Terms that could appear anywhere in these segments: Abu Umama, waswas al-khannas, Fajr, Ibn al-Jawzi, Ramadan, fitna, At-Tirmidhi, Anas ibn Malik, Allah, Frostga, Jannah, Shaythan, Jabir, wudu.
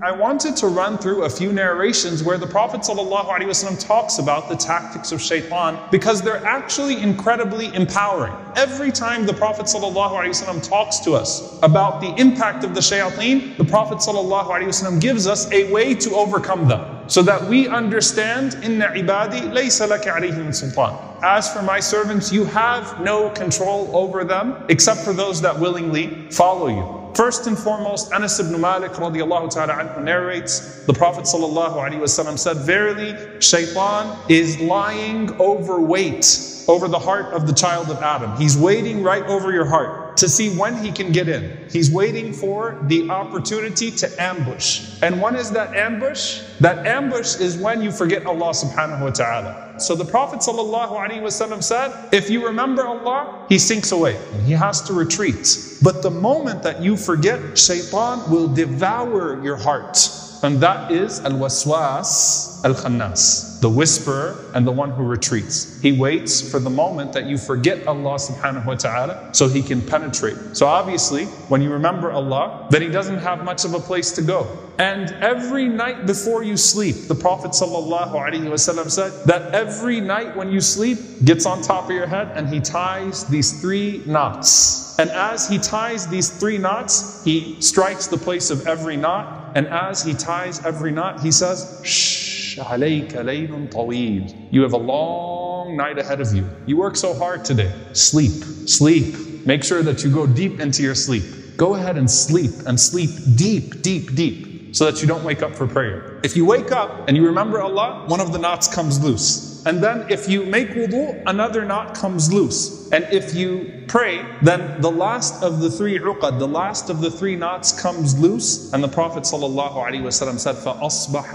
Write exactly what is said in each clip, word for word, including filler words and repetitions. I wanted to run through a few narrations where the Prophet ﷺ talks about the tactics of Shaytan, because they're actually incredibly empowering. Every time the Prophet ﷺ talks to us about the impact of the Shayateen, the Prophet ﷺ gives us a way to overcome them, so that we understand, Inna ibadi laysa laka alayhim sultan. As for my servants, you have no control over them except for those that willingly follow you. First and foremost, Anas ibn Malik radiallahu ta'ala anhu narrates, the Prophet sallallahu alaihi wasallam said, verily, Shaytan is lying over weight over the heart of the child of Adam. He's waiting right over your heart to see when he can get in. He's waiting for the opportunity to ambush. And when is that ambush? That ambush is when you forget Allah subhanahu wa ta'ala. So the Prophet sallallahu alaihi wasallam said, if you remember Allah, he sinks away. He has to retreat. But the moment that you forget, Shaytan will devour your heart. And that is al-waswas al-khannas, the whisperer and the one who retreats. He waits for the moment that you forget Allah subhanahu wa ta'ala so he can penetrate. So obviously, when you remember Allah, then he doesn't have much of a place to go. And every night before you sleep, the Prophet sallallahu alaihi wasallam said that every night when you sleep, gets on top of your head and he ties these three knots. And as he ties these three knots, he strikes the place of every knot. And as he ties every knot, he says, Shh, alayka laylun tawil. You have a long night ahead of you. You work so hard today. Sleep, sleep. Make sure that you go deep into your sleep. Go ahead and sleep and sleep deep, deep, deep, so that you don't wake up for prayer. If you wake up and you remember Allah, one of the knots comes loose. And then if you make wudu, another knot comes loose. And if you pray, then the last of the three uqad, the last of the three knots comes loose. And the Prophet sallallahu alaihi wasallam said, فَأَصْبَحَ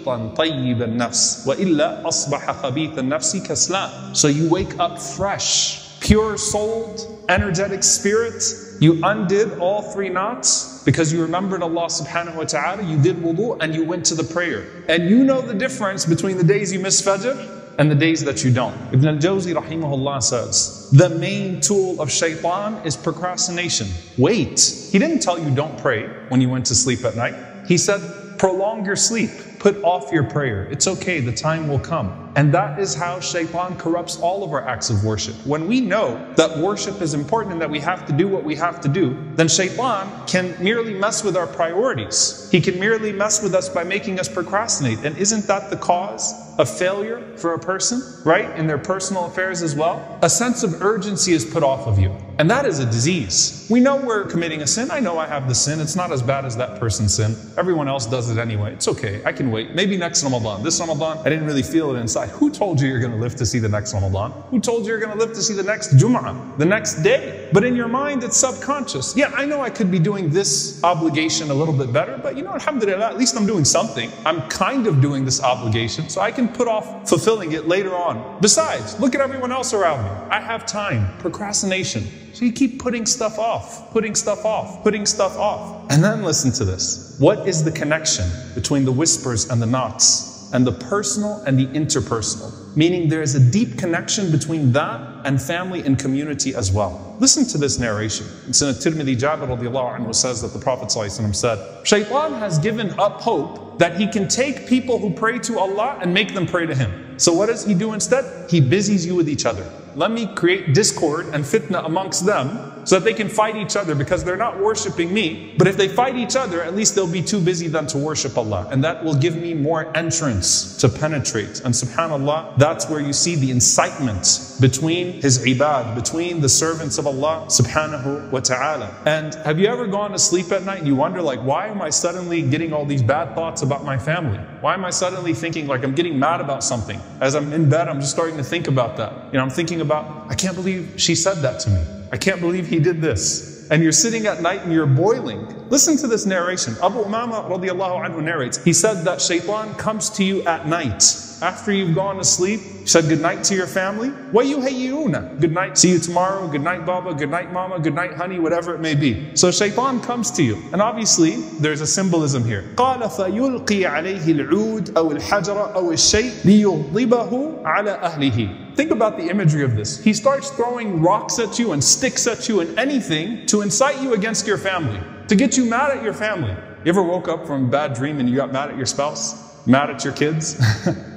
نَشِيطًا طَيِّبَ النَّفْسِ وَإِلَّا أَصْبَحَ خَبِيثَ النَّفْسِ كَسْلًا. So you wake up fresh, pure-souled, energetic spirit. You undid all three knots because you remembered Allah subhanahu wa ta'ala, you did wudu, and you went to the prayer. And you know the difference between the days you miss Fajr and the days that you don't. Ibn al-Jawzi rahimahullah says, the main tool of Shaytan is procrastination. Wait. He didn't tell you don't pray when you went to sleep at night. He said, prolong your sleep. Put off your prayer. It's okay, the time will come. And that is how Shaytan corrupts all of our acts of worship. When we know that worship is important and that we have to do what we have to do, then Shaytan can merely mess with our priorities. He can merely mess with us by making us procrastinate. And isn't that the cause of failure for a person, right? In their personal affairs as well? A sense of urgency is put off of you. And that is a disease. We know we're committing a sin. I know I have the sin. It's not as bad as that person's sin. Everyone else does it anyway. It's okay. I can wait. Maybe next Ramadan. This Ramadan, I didn't really feel it inside. Who told you you're going to live to see the next Ramadan? Who told you you're going to live to see the next Jum'ah, the next day? But in your mind, it's subconscious. Yeah, I know I could be doing this obligation a little bit better, but you know, alhamdulillah, at least I'm doing something. I'm kind of doing this obligation, so I can put off fulfilling it later on. Besides, look at everyone else around me. I have time. Procrastination. So you keep putting stuff off, putting stuff off, putting stuff off. And then listen to this. What is the connection between the whispers and the knots, and the personal and the interpersonal? Meaning there is a deep connection between that and family and community as well. Listen to this narration. It's in At-Tirmidhi, Jabir radiallahu anhu says that the Prophet ﷺ said, Shaytan has given up hope that he can take people who pray to Allah and make them pray to him. So what does he do instead? He busies you with each other. Let me create discord and fitna amongst them so that they can fight each other, because they're not worshiping me. But if they fight each other, at least they'll be too busy then to worship Allah. And that will give me more entrance to penetrate. And subhanAllah, that's where you see the incitement between his ibad, between the servants of Allah subhanahu wa ta'ala. And have you ever gone to sleep at night and you wonder, like, why am I suddenly getting all these bad thoughts about my family? Why am I suddenly thinking, like, I'm getting mad about something? As I'm in bed, I'm just starting to think about that. You know, I'm thinking about, I can't believe she said that to me. I can't believe he did this. And you're sitting at night and you're boiling. Listen to this narration. Abu Umama radiallahu anhu narrates, he said that Shaytan comes to you at night. After you've gone to sleep, he said good night to your family. وَيُهَيِّئُونَ. Good night, see you tomorrow. Good night, Baba. Good night, Mama. Good night, honey. Whatever it may be. So Shaytan comes to you. And obviously, there's a symbolism here. قَالَ فَيُلْقِي عَلَيْهِ الْعُودَ أَوْ الْحَجَرَ أَوْ الشَّيْءَ لِيُغْضِبَهُ عَلَى أَهْلِهِ. Think about the imagery of this. He starts throwing rocks at you and sticks at you and anything to incite you against your family, to get you mad at your family. You ever woke up from a bad dream and you got mad at your spouse? Mad at your kids?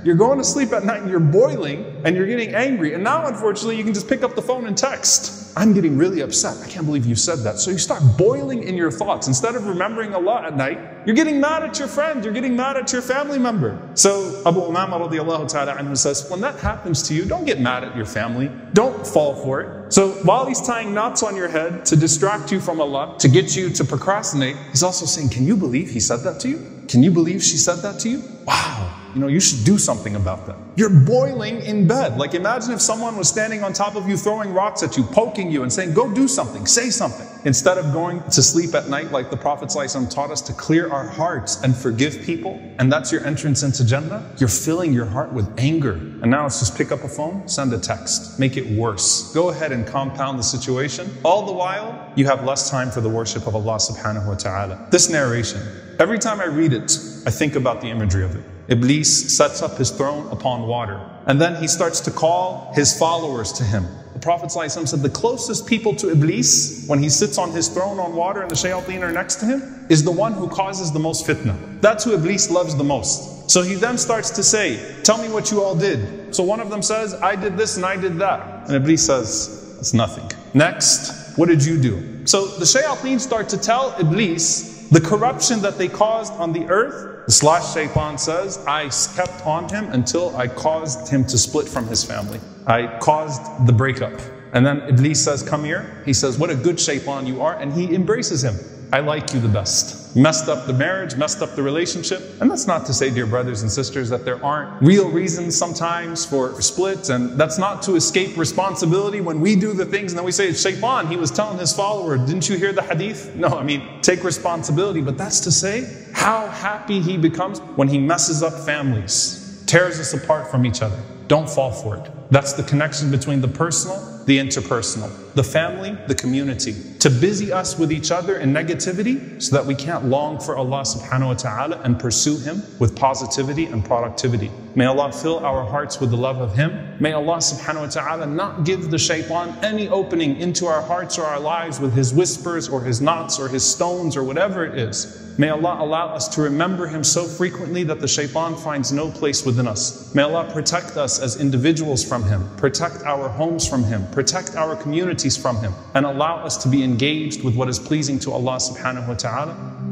You're going to sleep at night and you're boiling and you're getting angry. And now, unfortunately, you can just pick up the phone and text. I'm getting really upset. I can't believe you said that. So you start boiling in your thoughts. Instead of remembering Allah at night, you're getting mad at your friend. You're getting mad at your family member. So Abu Umama radiallahu ta'ala anhu says, when that happens to you, don't get mad at your family. Don't fall for it. So while he's tying knots on your head to distract you from Allah, to get you to procrastinate, he's also saying, can you believe he said that to you? Can you believe she said that to you? Wow. You know, you should do something about that. You're boiling in bed. Like, imagine if someone was standing on top of you, throwing rocks at you, poking you and saying, go do something, say something. Instead of going to sleep at night, like the Prophet ﷺ taught us to clear our hearts and forgive people, and that's your entrance into Jannah, you're filling your heart with anger. And now it's just pick up a phone, send a text, make it worse. Go ahead and compound the situation. All the while, you have less time for the worship of Allah subhanahu wa ta'ala. This narration, every time I read it, I think about the imagery of it. Iblis sets up his throne upon water, and then he starts to call his followers to him. The Prophet ﷺ said the closest people to Iblis, when he sits on his throne on water and the shayateen are next to him, is the one who causes the most fitna. That's who Iblis loves the most. So he then starts to say, tell me what you all did. So one of them says, I did this and I did that. And Iblis says, it's nothing. Next, what did you do? So the shayateen start to tell Iblis the corruption that they caused on the earth. Slash Shaythan says, I kept on him until I caused him to split from his family. I caused the breakup. And then Iblis says, come here. He says, what a good Shaythan you are. And he embraces him. I like you the best. Messed up the marriage, messed up the relationship. And that's not to say, dear brothers and sisters, that there aren't real reasons sometimes for splits. And that's not to escape responsibility when we do the things and then we say, it's Shaythan. He was telling his follower, didn't you hear the hadith? No, I mean, take responsibility. But that's to say, how happy he becomes when he messes up families, tears us apart from each other. Don't fall for it. That's the connection between the personal, the interpersonal, the family, the community. To busy us with each other in negativity so that we can't long for Allah subhanahu wa ta'ala and pursue Him with positivity and productivity. May Allah fill our hearts with the love of Him. May Allah subhanahu wa ta'ala not give the shaitan any opening into our hearts or our lives with his whispers or his knots or his stones or whatever it is. May Allah allow us to remember Him so frequently that the shaitan finds no place within us. May Allah protect us as individuals from Him, protect our homes from Him, protect our communities from Him, and allow us to be engaged with what is pleasing to Allah subhanahu wa ta'ala.